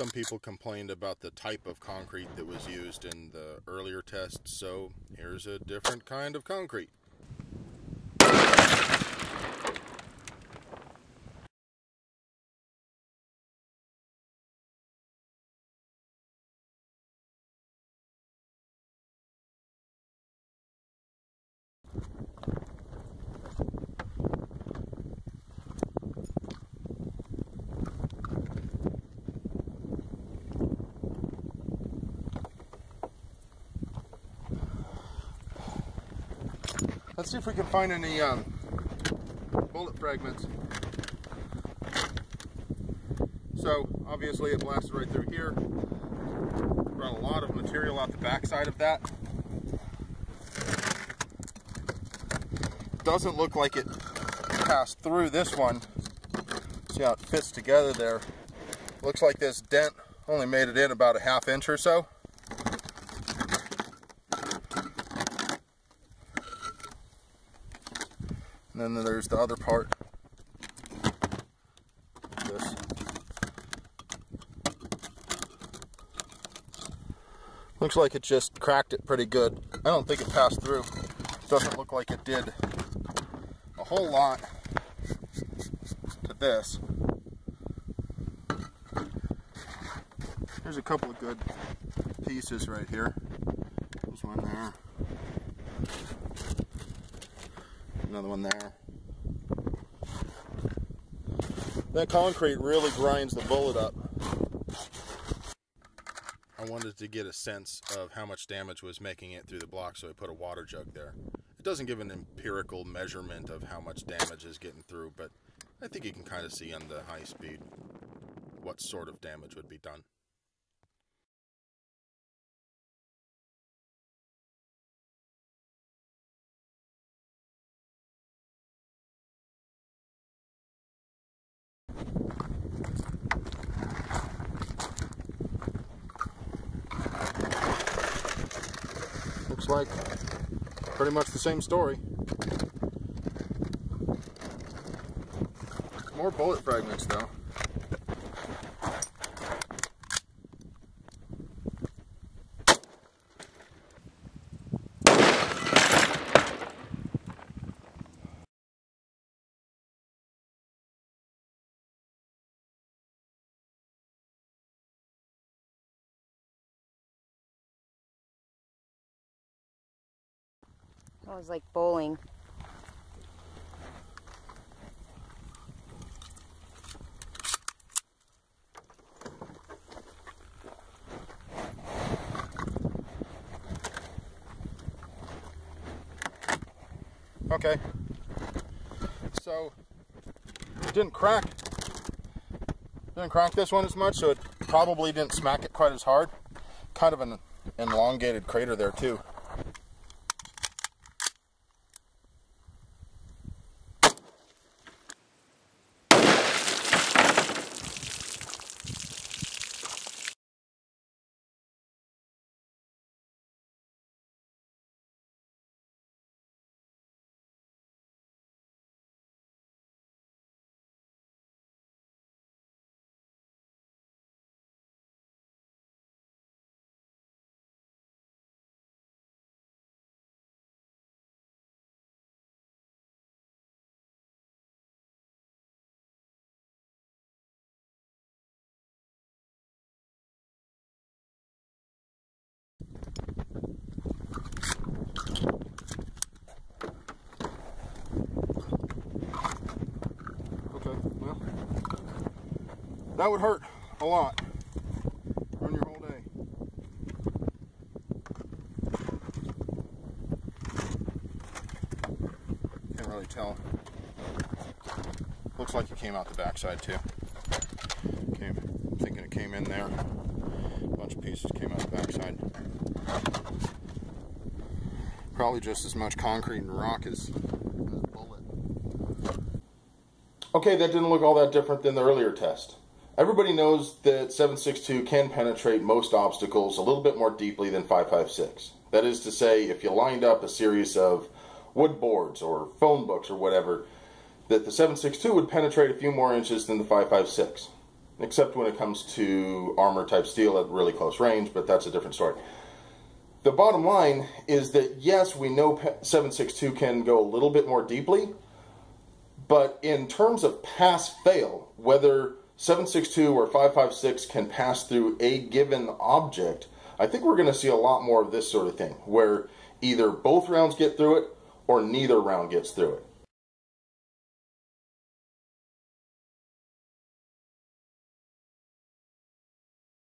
Some people complained about the type of concrete that was used in the earlier tests, so here's a different kind of concrete. Let's see if we can find any bullet fragments. So obviously it blasted right through here. Brought a lot of material out the backside of that. Doesn't look like it passed through this one. See how it fits together there. Looks like this dent only made it in about a half inch or so. And then there's the other part. This. Looks like it just cracked it pretty good. I don't think it passed through. Doesn't look like it did a whole lot to this. There's a couple of good pieces right here. There's one there. Another one there. That concrete really grinds the bullet up. I wanted to get a sense of how much damage was making it through the block, so I put a water jug there. It doesn't give an empirical measurement of how much damage is getting through, but I think you can kind of see on the high speed what sort of damage would be done. Looks like pretty much the same story. More bullet fragments though. That was like bowling. Okay. So it didn't crack this one as much, so it probably didn't smack it quite as hard. Kind of an elongated crater there too. That would hurt a lot on your whole day. Can't really tell. Looks like it came out the backside too. I'm thinking it came in there. A bunch of pieces came out the backside. Probably just as much concrete and rock as. Okay, that didn't look all that different than the earlier test. Everybody knows that 7.62 can penetrate most obstacles a little bit more deeply than 5.56. That is to say, if you lined up a series of wood boards or phone books or whatever, that the 7.62 would penetrate a few more inches than the 5.56. except when it comes to armor type steel at really close range, but that's a different story. The bottom line is that yes, we know 7.62 can go a little bit more deeply, but in terms of pass-fail, whether 7.62 or 5.56 can pass through a given object, I think we're going to see a lot more of this sort of thing, where either both rounds get through it or neither round gets through it.